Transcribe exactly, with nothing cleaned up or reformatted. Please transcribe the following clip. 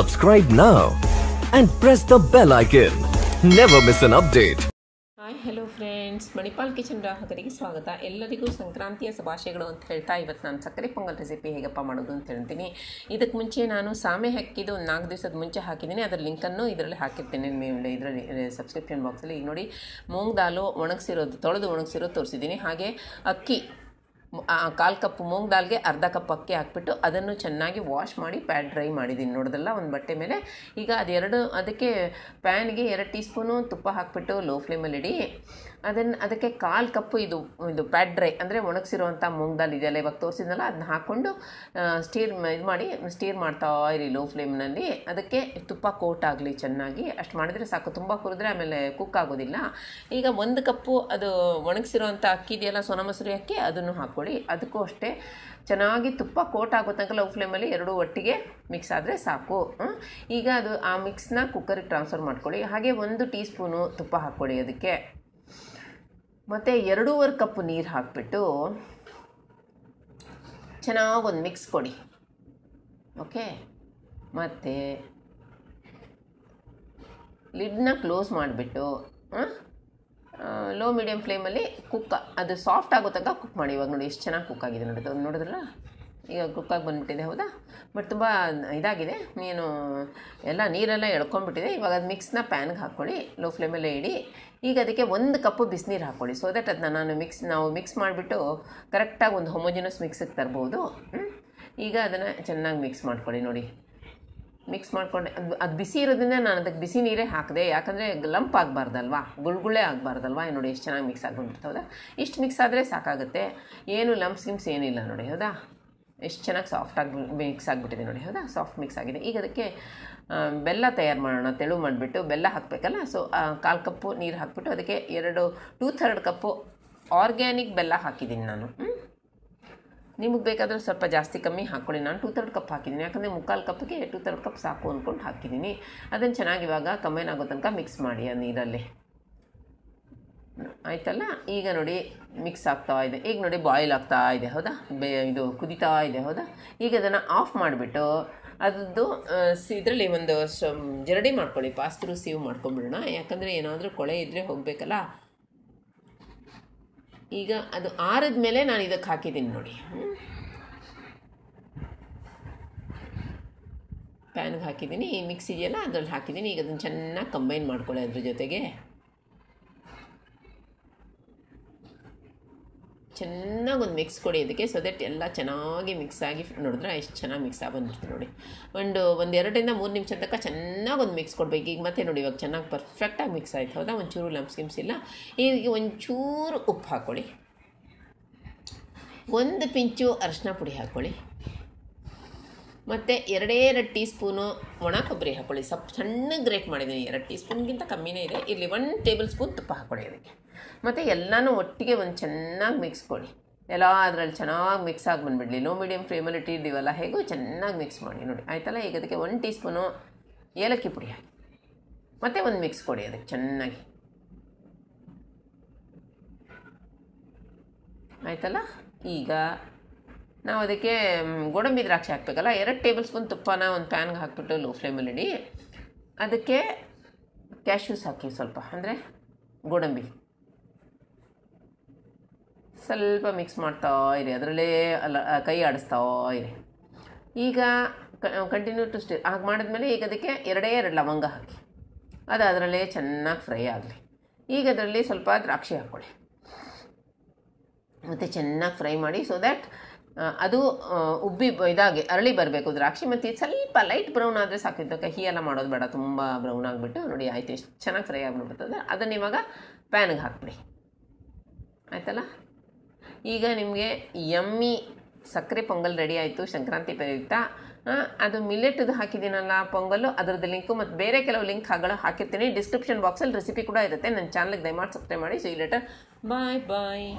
Subscribe now and press the bell icon. Never miss an update. Hi, hello friends. Manipal Kitchen ಗ್ರಾಹಕರಿಗೆ ಸ್ವಾಗತ. ಎಲ್ಲರಿಗೂ ಸಂಕ್ರಾಂತಿಯ ಶುಭಾಶಯಗಳು ಅಂತ ಹೇಳ್ತಾ ಇವತ್ತು ನಾನು ಸಕ್ಕರೆ ಪೊಂಗಲ್ ರೆಸಿಪಿ ಹೇಗಪ್ಪ ಮಾಡೋದು ಅಂತ ಹೇಳ್ತೀನಿ. ಇದಕ್ಕೆ ಮುಂಚೆ ನಾನು ಸಾಮೆ ಹಾಕಿದ್ದು ಒಂದು ನಾಲ್ಕು ದಿವಸದ ಮುಂಚೆ ಹಾಕಿದ್ದೀನಿ. ಅದರ ಲಿಂಕ್ ಅನ್ನು ಇದರಲ್ಲಿ ಹಾಕಿರ್ತೀನಿ ನಿಮಗೆ ಇದರಲ್ಲಿ ಸಬ್ಸ್ಕ್ರಿಪ್ಷನ್ ಬಾಕ್ಸ್ ಅಲ್ಲಿ. ಈಗ ನೋಡಿ, ಮೂಂಗ್ ದಾಲು ಒಣಗಿಸಿರೋದು ತೊಳೆದು ಒಣಗಿಸಿರೋದು ತೋರಿಸಿದ್ದೀನಿ. ಹಾಗೆ ಅಕ್ಕಿ ಕಾಲು ಕಪ್ ಮೂಂಗ್ ದಾಲ್ಗೆ ಅರ್ಧ ಕಪ್ ಅಕ್ಕಿ ಹಾಕಿಬಿಟ್ಟು ಅದನ್ನು ಚೆನ್ನಾಗಿ ವಾಶ್ ಮಾಡಿ ಪ್ಯಾಡ್ ಡ್ರೈ ಮಾಡಿದ್ದೀನಿ ನೋಡಿದಲ್ಲ ಒಂದು ಬಟ್ಟೆ ಮೇಲೆ. ಈಗ ಅದೆರಡು ಅದಕ್ಕೆ ಪ್ಯಾನ್ಗೆ ಎರಡು ಟೀ ಸ್ಪೂನು ತುಪ್ಪ ಹಾಕಿಬಿಟ್ಟು ಲೋ ಫ್ಲೇಮಲ್ಲಿ ಇಡಿ. ಅದನ್ನು ಅದಕ್ಕೆ ಕಾಲು ಕಪ್ಪು ಇದು ಇದು ಪ್ಯಾಡ್ ಡ್ರೈ ಅಂದರೆ ಒಣಗಿಸಿರುವಂಥ ಮೂಂಗ್ ದಾಲ್ ಇದೆಯಲ್ಲ ಇವಾಗ ತೋರಿಸಿದ್ನಲ್ಲ ಅದನ್ನ ಹಾಕ್ಕೊಂಡು ಸ್ಟೀರ್ ಇದು ಮಾಡಿ ಸ್ಟೀರ್ ಮಾಡ್ತಾ ಇರಿ ಲೋ ಫ್ಲೇಮ್ನಲ್ಲಿ. ಅದಕ್ಕೆ ತುಪ್ಪ ಕೋಟ್ ಆಗಲಿ ಚೆನ್ನಾಗಿ, ಅಷ್ಟು ಮಾಡಿದರೆ ಸಾಕು. ತುಂಬ ಹುರಿದ್ರೆ ಆಮೇಲೆ ಕುಕ್ ಆಗೋದಿಲ್ಲ. ಈಗ ಒಂದು ಕಪ್ಪು ಅದು ಒಣಗಿಸಿರುವಂಥ ಅಕ್ಕಿ ಇದೆಯಲ್ಲ ಸೋನಾ ಮಸೂರಿ ಅಕ್ಕಿ ಅದನ್ನು ಹಾಕಿ ಕೊಡಿ. ಅದಕ್ಕೂ ಅಷ್ಟೇ ಚೆನ್ನಾಗಿ ತುಪ್ಪ ಕೋಟ್ ಆಗೋ ತನಕ ಲೋ ಫ್ಲೇಮಲ್ಲಿ ಎರಡೂ ಒಟ್ಟಿಗೆ ಮಿಕ್ಸ್ ಆದರೆ ಸಾಕು. ಈಗ ಅದು ಆ ಮಿಕ್ಸ್ನ ಕುಕ್ಕರಿಗೆ ಟ್ರಾನ್ಸ್ಫರ್ ಮಾಡ್ಕೊಳ್ಳಿ. ಹಾಗೆ ಒಂದು ಟೀ ಸ್ಪೂನು ತುಪ್ಪ ಹಾಕ್ಕೊಳ್ಳಿ ಅದಕ್ಕೆ, ಮತ್ತು ಎರಡೂವರೆ ಕಪ್ಪು ನೀರು ಹಾಕಿಬಿಟ್ಟು ಚೆನ್ನಾಗಿ ಒಂದು ಮಿಕ್ಸ್ ಕೊಡಿ. ಓಕೆ, ಮತ್ತು ಲಿಡ್ನ ಕ್ಲೋಸ್ ಮಾಡಿಬಿಟ್ಟು ಲೋ ಮೀಡಿಯಮ್ ಫ್ಲೇಮಲ್ಲಿ ಕುಕ್ ಅದು ಸಾಫ್ಟ್ ಆಗೋ ತನಕ ಕುಕ್ ಮಾಡಿ. ಇವಾಗ ನೋಡಿ ಎಷ್ಟು ಚೆನ್ನಾಗಿ ಕುಕ್ ಆಗಿದೆ ನೋಡಿ, ಅದು ನೋಡಿದ್ರಲ್ಲ ಈಗ ಕುಕ್ಕಾಗಿ ಬಂದುಬಿಟ್ಟಿದೆ ಹೌದಾ. ಬಟ್ ತುಂಬ ಇದಾಗಿದೆ, ಏನು ಎಲ್ಲ ನೀರೆಲ್ಲ ಎಳ್ಕೊಂಡ್ಬಿಟ್ಟಿದೆ. ಇವಾಗ ಅದು ಮಿಕ್ಸ್ನ ಪ್ಯಾನ್ಗೆ ಹಾಕ್ಕೊಳ್ಳಿ, ಲೋ ಫ್ಲೇಮಲ್ಲೇ ಇಡಿ. ಈಗ ಅದಕ್ಕೆ ಒಂದು ಕಪ್ಪು ಬಿಸಿನೀರು ಹಾಕ್ಕೊಳ್ಳಿ. ಸೊ ದ್ಯಾಟ್ ಅದನ್ನ ನಾನು ಮಿಕ್ಸ್ ನಾವು ಮಿಕ್ಸ್ ಮಾಡಿಬಿಟ್ಟು ಕರೆಕ್ಟಾಗಿ ಒಂದು ಹೊಮೋಜಿನಸ್ ಮಿಕ್ಸಿಗೆ ತರ್ಬೋದು. ಈಗ ಅದನ್ನು ಚೆನ್ನಾಗಿ ಮಿಕ್ಸ್ ಮಾಡ್ಕೊಳ್ಳಿ. ನೋಡಿ ಮಿಕ್ಸ್ ಮಾಡಿಕೊಂಡೆ, ಅದು ಅದು ಬಿಸಿ ಇರೋದ್ರಿಂದ ನಾನು ಅದಕ್ಕೆ ಬಿಸಿ ನೀರೇ ಹಾಕಿದೆ, ಯಾಕಂದರೆ ಲಂಪ್ ಆಗಬಾರ್ದಲ್ವಾ, ಗುಳ್ಗುಳೆ ಆಗಬಾರ್ದಲ್ವಾ. ನೋಡಿ ಎಷ್ಟು ಚೆನ್ನಾಗಿ ಮಿಕ್ಸ್ ಆಗಿಬಿಡ್ತು ಹೌದಾ. ಇಷ್ಟು ಮಿಕ್ಸ್ ಆದರೆ ಸಾಕಾಗುತ್ತೆ, ಏನು ಲಂಪ್ಸ್ ಗಿಮ್ಸ್ ಏನಿಲ್ಲ ನೋಡಿ ಹೌದಾ. ಎಷ್ಟು ಚೆನ್ನಾಗಿ ಸಾಫ್ಟಾಗಿ ಮಿಕ್ಸ್ ಆಗಿಬಿಟ್ಟಿದೆ ನೋಡಿ ಹೌದಾ, ಸಾಫ್ಟ್ ಮಿಕ್ಸ್ ಆಗಿದೆ. ಈಗ ಅದಕ್ಕೆ ಬೆಲ್ಲ ತಯಾರು ಮಾಡೋಣ, ತೆಳು ಮಾಡಿಬಿಟ್ಟು ಬೆಲ್ಲ ಹಾಕಬೇಕಲ್ಲ. ಸೊ ಕಾಲು ಕಪ್ಪು ನೀರು ಹಾಕಿಬಿಟ್ಟು ಅದಕ್ಕೆ ಎರಡು ಟೂ ಥರ್ಡ್ ಕಪ್ಪು ಆರ್ಗ್ಯಾನಿಕ್ ಬೆಲ್ಲ ಹಾಕಿದ್ದೀನಿ ನಾನು. ನಿಮಗೆ ಬೇಕಾದರೆ ಸ್ವಲ್ಪ ಜಾಸ್ತಿ ಕಮ್ಮಿ ಹಾಕ್ಕೊಳ್ಳಿ. ನಾನು ಟೂ ತರ್ಡ್ ಕಪ್ ಹಾಕಿದ್ದೀನಿ, ಯಾಕಂದರೆ ಮುಕ್ಕಾಲು ಕಪ್ಪಿಗೆ ಟೂ ತರ್ಡ್ ಕಪ್ ಸಾಕು ಅಂದ್ಕೊಂಡು ಹಾಕಿದ್ದೀನಿ. ಅದನ್ನು ಚೆನ್ನಾಗಿ ಇವಾಗ ಕಮ್ಮೈನ್ ಆಗೋ ತನಕ ಮಿಕ್ಸ್ ಮಾಡಿ ಆ ನೀರಲ್ಲಿ ಆಯಿತಲ್ಲ. ಈಗ ನೋಡಿ ಮಿಕ್ಸ್ ಆಗ್ತಾ ಇದೆ, ಈಗ ನೋಡಿ ಬಾಯ್ಲ್ ಆಗ್ತಾ ಇದೆ ಹೌದಾ, ಬೇ ಇದು ಕುದೀತಾ ಇದೆ ಹೌದಾ. ಈಗ ಅದನ್ನು ಆಫ್ ಮಾಡಿಬಿಟ್ಟು ಅದದ್ದು ಇದರಲ್ಲಿ ಒಂದು ಜರಡಿ ಮಾಡ್ಕೊಳ್ಳಿ, ಪಾಸ್ತ್ರು ಸೀವ್ ಮಾಡ್ಕೊಂಬಿಡೋಣ, ಯಾಕಂದರೆ ಏನಾದರೂ ಕೊಳೆ ಇದ್ದರೆ ಹೋಗಬೇಕಲ್ಲ. ಈಗ ಅದು ಆರಿದ ಮೇಲೆ ನಾನು ಇದಕ್ಕೆ ಹಾಕಿದ್ದೀನಿ ನೋಡಿ, ಪ್ಯಾನ್ಗೆ ಹಾಕಿದ್ದೀನಿ, ಈ ಮಿಕ್ಸ್ ಇದೆಯಲ್ಲ ಅದರಲ್ಲಿ ಹಾಕಿದ್ದೀನಿ. ಈಗ ಅದನ್ನು ಚೆನ್ನಾಗಿ ಕಂಬೈನ್ ಮಾಡ್ಕೊಳ್ಳಿ ಅದ್ರ ಜೊತೆಗೆ. ಚೆನ್ನಾಗಿ ಒಂದು ಮಿಕ್ಸ್ ಕೊಡಿ ಅದಕ್ಕೆ. ಸೊ ದಟ್ ಎಲ್ಲ ಚೆನ್ನಾಗಿ ಮಿಕ್ಸ್ ಆಗಿ ನೋಡಿದ್ರೆ ಎಷ್ಟು ಚೆನ್ನಾಗಿ ಮಿಕ್ಸ್ ಆಗಿ ಬಂದಿರುತ್ತೆ ನೋಡಿ. ಒಂದು ಒಂದು ಎರಡರಿಂದ ಮೂರು ನಿಮಿಷ ತನಕ ಚೆನ್ನಾಗಿ ಒಂದು ಮಿಕ್ಸ್ ಕೊಡಬೇಕು. ಈಗ ಮತ್ತೆ ನೋಡಿ ಇವಾಗ ಚೆನ್ನಾಗಿ ಪರ್ಫೆಕ್ಟಾಗಿ ಮಿಕ್ಸ್ ಆಯಿತು ಹೌದಾ, ಒಂಚೂರು ಲಂಪ್ಸ್ ಗಿಮ್ಸ್ ಇಲ್ಲ. ಈಗ ಒಂಚೂರು ಉಪ್ಪು ಹಾಕ್ಕೊಳ್ಳಿ, ಒಂದು ಪಿಂಚು ಅರಿಶಿನ ಪುಡಿ ಹಾಕ್ಕೊಳ್ಳಿ, ಮತ್ತು ಎರಡೇ ಎರಡು ಟೀ ಸ್ಪೂನು ಒಣ ಕೊಬ್ಬರಿ ಹಾಕ್ಕೊಳ್ಳಿ. ಸ್ವಲ್ಪ ಸಣ್ಣಗೆ ಗ್ರೇಟ್ ಮಾಡಿದ್ದೀನಿ, ಎರಡು ಟೀ ಸ್ಪೂನ್ಗಿಂತ ಕಮ್ಮಿನೇ ಇದೆ ಇಲ್ಲಿ. ಒಂದು ಟೇಬಲ್ ಸ್ಪೂನ್ ತುಪ್ಪ ಹಾಕ್ಕೊಳ್ಳಿ ಅದಕ್ಕೆ, ಮತ್ತು ಎಲ್ಲನೂ ಒಟ್ಟಿಗೆ ಒಂದು ಚೆನ್ನಾಗಿ ಮಿಕ್ಸ್ ಕೊಡಿ. ಎಲ್ಲ ಅದರಲ್ಲಿ ಚೆನ್ನಾಗಿ ಮಿಕ್ಸ್ ಆಗಿ ಬಂದುಬಿಡಲಿ, ಲೋ ಮೀಡಿಯಮ್ ಫ್ಲೇಮಲ್ಲಿ ಇಟ್ಟಿದ್ದೀವಲ್ಲ ಹೇಗೂ ಚೆನ್ನಾಗಿ ಮಿಕ್ಸ್ ಮಾಡಿ ನೋಡಿ ಆಯ್ತಲ್ಲ. ಈಗ ಅದಕ್ಕೆ ಒಂದು ಟೀ ಸ್ಪೂನು ಏಲಕ್ಕಿ ಪುಡಿ ಹಾಕಿ, ಮತ್ತು ಒಂದು ಮಿಕ್ಸ್ ಕೊಡಿ ಅದಕ್ಕೆ ಚೆನ್ನಾಗಿ ಆಯ್ತಲ್ಲ. ಈಗ ನಾವು ಅದಕ್ಕೆ ಗೋಡಂಬಿ ದ್ರಾಕ್ಷಿ ಹಾಕಬೇಕಲ್ಲ, ಎರಡು ಟೇಬಲ್ ಸ್ಪೂನ್ ತುಪ್ಪನ ಒಂದು ಪ್ಯಾನ್ಗೆ ಹಾಕಿಬಿಟ್ಟು ಲೋ ಫ್ಲೇಮಲ್ಲಿ ಇಡಿ. ಅದಕ್ಕೆ ಕ್ಯಾಶ್ಯೂಸ್ ಹಾಕಿ ಸ್ವಲ್ಪ, ಅಂದರೆ ಗೋಡಂಬಿ ಸ್ವಲ್ಪ ಮಿಕ್ಸ್ ಮಾಡ್ತಾ ಇರಿ, ಅದರಲ್ಲೇ ಅಲ್ಲ ಕೈ ಆಡಿಸ್ತಾ ಇರಿ. ಈಗ ಕಂಟಿನ್ಯೂ ಟು ಸ್ಟೀರ್ ಹಾಗೆ ಮಾಡಿದ್ಮೇಲೆ ಈಗ ಅದಕ್ಕೆ ಎರಡೇ ಎರಡು ಲವಂಗ ಹಾಕಿ, ಅದು ಅದರಲ್ಲೇ ಚೆನ್ನಾಗಿ ಫ್ರೈ ಆಗಲಿ. ಈಗ ಅದರಲ್ಲಿ ಸ್ವಲ್ಪ ದ್ರಾಕ್ಷಿ ಹಾಕ್ಕೊಳ್ಳಿ, ಮತ್ತು ಚೆನ್ನಾಗಿ ಫ್ರೈ ಮಾಡಿ. ಸೊ ದ್ಯಾಟ್ ಅದು ಉಬ್ಬಿ ಇದಾಗಿ ಅರಳಿ ಬರಬೇಕು ದ್ರಾಕ್ಷಿ, ಮತ್ತು ಸ್ವಲ್ಪ ಲೈಟ್ ಬ್ರೌನ್ ಆದರೆ ಸಾಕು. ಇದಕ್ಕೆ ಕಹಿ ಎಲ್ಲ ಮಾಡೋದು ಬೇಡ, ತುಂಬ ಬ್ರೌನ್ ಆಗಿಬಿಟ್ಟು ನೋಡಿ ಆಯ್ತು ಎಷ್ಟು ಚೆನ್ನಾಗಿ ಫ್ರೈ ಆಗಿಬಿಡ್ತದೆ. ಅದನ್ನು ಇವಾಗ ಪ್ಯಾನಿಗೆ ಹಾಕ್ಬಿಡಿ ಆಯ್ತಲ್ಲ. ಈಗ ನಿಮಗೆ ಯಮ್ಮಿ ಸಕ್ಕರೆ ಪೊಂಗಲ್ ರೆಡಿ ಆಯಿತು ಸಂಕ್ರಾಂತಿ ಪ್ರಯುಕ್ತ. ಅದು ಮಿಲ್ಲೆಟ್ದು ಹಾಕಿದ್ದೀನಲ್ಲ ಪೊಂಗಲ್ಲು, ಅದರದ್ದು ಲಿಂಕು ಮತ್ತು ಬೇರೆ ಕೆಲವು ಲಿಂಕ್ಗಳು ಹಾಕಿರ್ತೀನಿ ಡಿಸ್ಕ್ರಿಪ್ಷನ್ ಬಾಕ್ಸಲ್ಲಿ. ರೆಸಿಪಿ ಕೂಡ ಇರುತ್ತೆ. ನನ್ನ ಚಾನಲ್ಗೆ ದಯಮಾಡಿ ಸಬ್ಸ್ಕ್ರೈಬ್ ಮಾಡಿ. See you later, bye bye.